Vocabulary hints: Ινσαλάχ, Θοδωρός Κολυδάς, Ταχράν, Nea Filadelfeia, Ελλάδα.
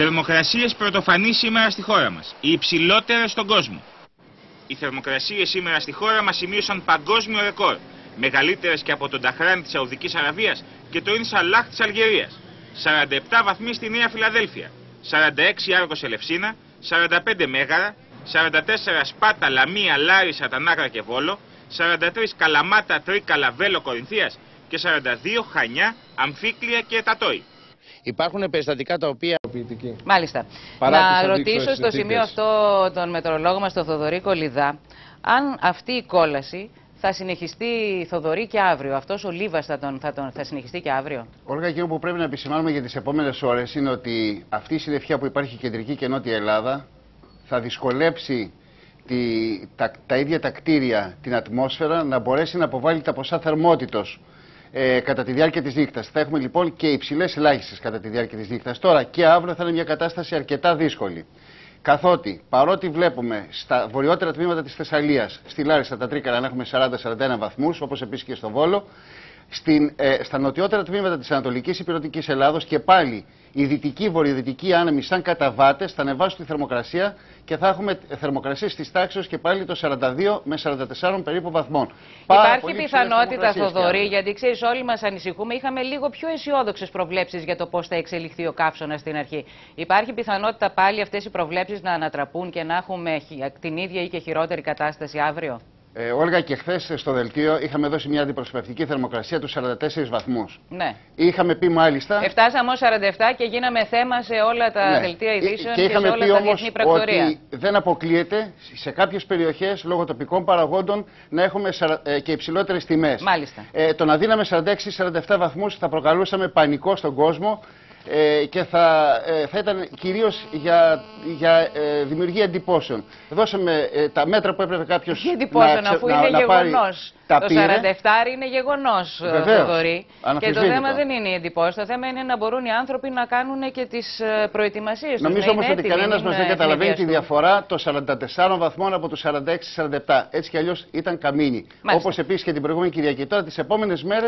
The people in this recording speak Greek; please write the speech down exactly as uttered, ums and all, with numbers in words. Θερμοκρασίες πρωτοφανείς σήμερα στη χώρα μας, οι υψηλότερες στον κόσμο. Οι θερμοκρασίες σήμερα στη χώρα μας σημείωσαν παγκόσμιο ρεκόρ, μεγαλύτερες και από τον Ταχράν της Σαουδικής Αραβίας και το Ινσαλάχ της Αλγερίας. σαράντα επτά βαθμοί στη Νέα Φιλαδέλφια, σαράντα έξι Άργος Ελευσίνα, σαράντα πέντε Μέγαρα, σαράντα τέσσερα Σπάτα, Λαμία, Λάρισα, Τανάκρα και Βόλο, σαράντα τρία Καλαμάτα, Τρίκαλα, Βέλο, Κορινθίας και σαράντα δύο Χανιά, Αμφίκλια και Τατόι. Υπάρχουν περιστατικά τα οποία... Μάλιστα. Παρά να ρωτήσω στο σημείο αυτό τον μετεωρολόγο μας, τον Θοδωρή Κολυδά, αν αυτή η κόλαση θα συνεχιστεί, Θοδωρή, και αύριο. Αυτός ο Λίβας θα, τον, θα, τον, θα συνεχιστεί και αύριο. Όλγα, και όπου πρέπει να επισημάνουμε για τις επόμενες ώρες είναι ότι αυτή η συννεφιά που υπάρχει κεντρική και νότια Ελλάδα θα δυσκολέψει τη, τα, τα ίδια τα κτίρια, την ατμόσφαιρα, να μπορέσει να αποβάλει τα ποσά θερμότητος Ε, κατά τη διάρκεια της νύχτας. Θα έχουμε λοιπόν και υψηλές ελάχιστες κατά τη διάρκεια της νύχτας. Τώρα και αύριο θα είναι μια κατάσταση αρκετά δύσκολη. Καθότι παρότι βλέπουμε στα βορειότερα τμήματα της Θεσσαλίας, στη Λάρισα, τα Τρίκαλα, να έχουμε σαράντα με σαράντα ένα βαθμούς, όπως επίσης και στο Βόλο, στην, ε, στα νοτιότερα τμήματα της Ανατολικής Υπηρετικής Ελλάδος και πάλι οι δυτικοί, βορειοδυτικοί άνεμοι, σαν καταβάτες, θα ανεβάσουν τη θερμοκρασία και θα έχουμε θερμοκρασίες της τάξης και πάλι το σαράντα δύο με σαράντα τέσσερα περίπου βαθμών. Υπάρχει πιθανότητα, Θοδωρή, γιατί ξέρεις, όλοι μας ανησυχούμε. Είχαμε λίγο πιο αισιόδοξες προβλέψεις για το πώς θα εξελιχθεί ο καύσωνας στην αρχή. Υπάρχει πιθανότητα πάλι αυτές οι προβλέψεις να ανατραπούν και να έχουμε την ίδια ή και χειρότερη κατάσταση αύριο? Ε, Όλγα, και χθες στο δελτίο είχαμε δώσει μια αντιπροσωπευτική θερμοκρασία του σαράντα τέσσερα βαθμούς. Ναι. Είχαμε πει μάλιστα. Εφτάσαμε ως σαράντα επτά και γίναμε θέμα σε όλα τα ναι. δελτία ειδήσεων και, και, και σε όλα τα διεθνή πρακτορία. Ότι δεν αποκλείεται σε κάποιες περιοχές λόγω τοπικών παραγόντων να έχουμε και υψηλότερες τιμές. Μάλιστα. Ε, το να δίναμε σαράντα έξι σαράντα επτά βαθμούς θα προκαλούσαμε πανικό στον κόσμο. Και θα, θα ήταν κυρίως για, για δημιουργία εντυπώσεων. Δώσαμε τα μέτρα που έπρεπε κάποιος να, εντυπώσεων, να, αφού να, είναι να πάρει. Το σαράντα επτά είναι γεγονός, Θοδωρή. Και το θέμα δεν είναι η εντυπώση. Το θέμα είναι να μπορούν οι άνθρωποι να κάνουν και τις προετοιμασίες τους. Νομίζω όμως ότι κανένας μας δεν καταλαβαίνει τη διαφορά των σαράντα τεσσάρων βαθμών από τους σαράντα έξι σαράντα επτά. Έτσι κι αλλιώς ήταν καμίνι. Όπως επίσης και την προηγούμενη Κυριακή. Τώρα τις επόμενες μέρες